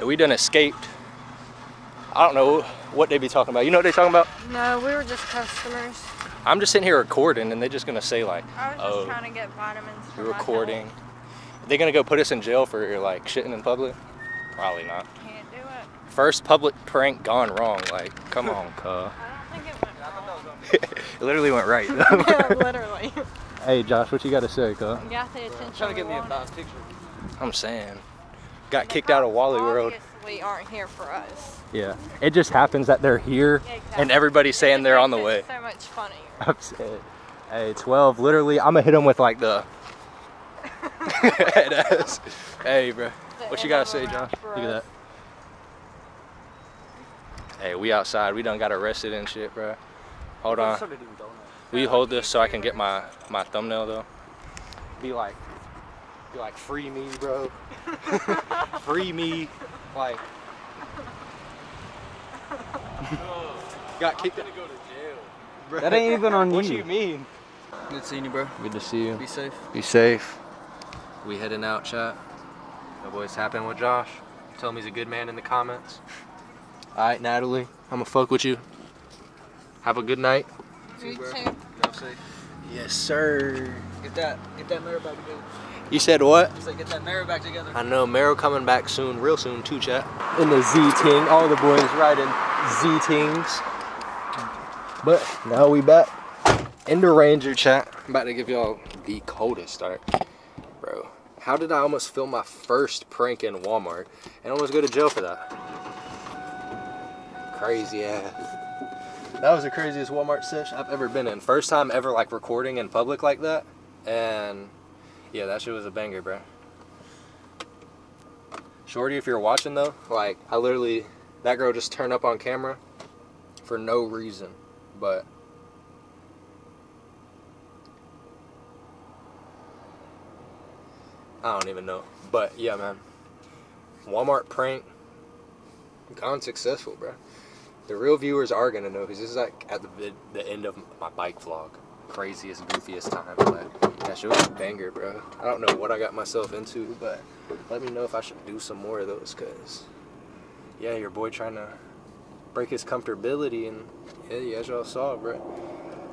We done escaped. I don't know what they be talking about. You know what they talking about? No, we were just customers. I'm just sitting here recording, and they're just gonna say like, "I was just trying to get vitamins." You're recording. They're gonna go put us in jail for like shitting in public? Probably not. Can't do it. First public prank gone wrong. Like, come on, cuh. I don't think it went wrong. It literally went right. Yeah, literally. Hey, Josh, what you gotta say, cuh? You got the attention. Trying to get me a nice picture. I'm saying, got kicked out of Wally World. Obviously, aren't here for us. Yeah, it just happens that they're here, yeah, exactly. And everybody's saying they're on the way. So much funnier. I'm saying, hey, 12, literally, I'm gonna hit him with like the. Hey, bro, what you gotta say, John? Look at that. Hey, we outside. We done got arrested and shit, bro. Hold on. Will you hold this so I can get my thumbnail though? Be like, free me, bro. Free me, like. Got kicked out. Go to jail. Bro. That ain't even on you. What do you mean? Good seeing you, bro. Good to see you. Be safe. Be safe. We heading out, chat. Know what's happening with Josh. Tell him he's a good man in the comments. All right, Natalie, I'm gonna fuck with you. Have a good night. You too. Y'all safe. Yes, sir. Get that mirror back together. You said what? You said get that mirror back together. I know, mirror coming back soon, real soon too, chat. In the Z-Ting, all the boys riding Z-Tings. But now we back in the Ranger, chat. I'm about to give y'all the coldest start. Bro, how did I almost film my first prank in Walmart and almost go to jail for that? Crazy ass. That was the craziest Walmart sesh I've ever been in. First time ever like recording in public like that. And yeah, that shit was a banger, bro. Shorty, if you're watching though, like I literally, that girl just turned up on camera for no reason, but I don't even know. But yeah, man, Walmart prank gone successful, bro. The real viewers are gonna know because this is like at the end of my bike vlog. Craziest, goofiest time. But that shit was a banger, bro. I don't know what I got myself into, but let me know if I should do some more of those because, yeah, your boy trying to break his comfortability and, yeah, as y'all saw, bro,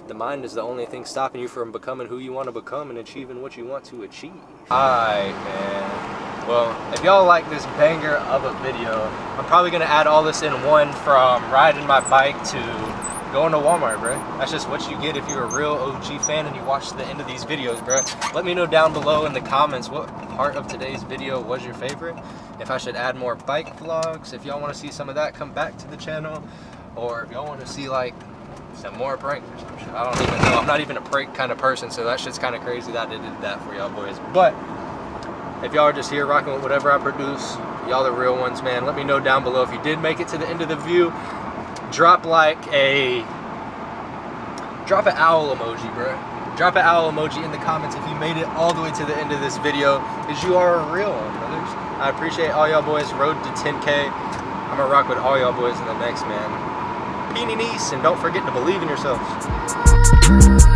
the mind is the only thing stopping you from becoming who you want to become and achieving what you want to achieve. Alright, man. Well, if y'all like this banger of a video, I'm probably gonna add all this in one, from riding my bike to going to Walmart, bro. That's just what you get if you're a real OG fan and you watch the end of these videos, bro. Let me know down below in the comments what part of today's video was your favorite. If I should add more bike vlogs, if y'all wanna see some of that, come back to the channel. Or if y'all wanna see like some more pranks or some shit, I don't even know. I'm not even a prank kind of person, so that shit's kind of crazy that I did that for y'all boys. But if y'all are just here rocking with whatever I produce, y'all the real ones, man. Let me know down below if you did make it to the end of the view. Drop an owl emoji, bro. Drop an owl emoji in the comments if you made it all the way to the end of this video, because you are a real one, brothers. I appreciate all y'all boys. Road to 10K. I'm gonna rock with all y'all boys in the next, man. Peenie niece, and don't forget to believe in yourselves.